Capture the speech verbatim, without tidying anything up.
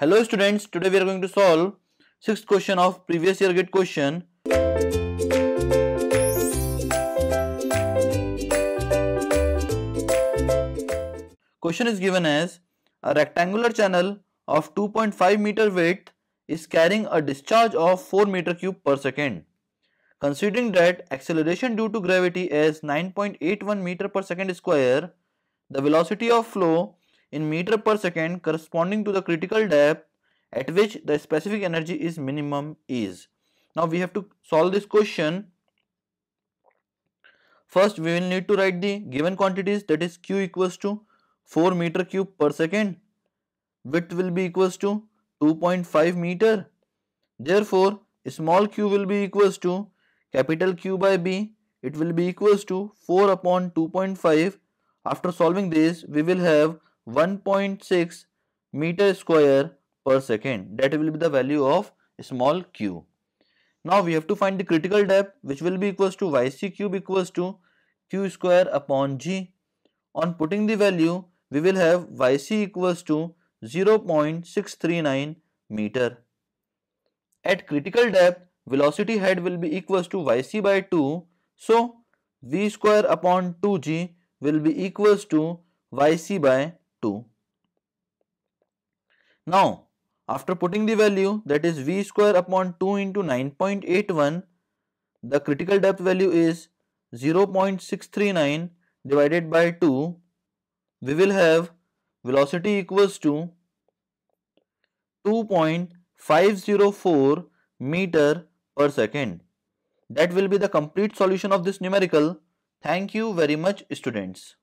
Hello students, today we are going to solve sixth question of previous year GATE question. Question is given as a rectangular channel of two point five meter width is carrying a discharge of four meter cube per second. Considering that acceleration due to gravity is nine point eight one meter per second square, the velocity of flow in meter per second corresponding to the critical depth at which the specific energy is minimum is. Now we have to solve this question. First we will need to write the given quantities, that is Q equals to four meter cube per second, width will be equals to two point five meter. Therefore small q will be equals to capital Q by B, it will be equals to four upon two point five. After solving this we will have one point six meter square per second, that will be the value of small q. Now we have to find the critical depth, which will be equals to yc cube equals to q square upon g. On putting the value we will have yc equals to zero point six three nine meter. At critical depth velocity head will be equals to yc by two, so v square upon two g will be equals to yc by two. Now after putting the value, that is v square upon two into nine point eight one, the critical depth value is zero point six three nine divided by two. We will have velocity equals to two point five zero four meter per second. That will be the complete solution of this numerical. Thank you very much students.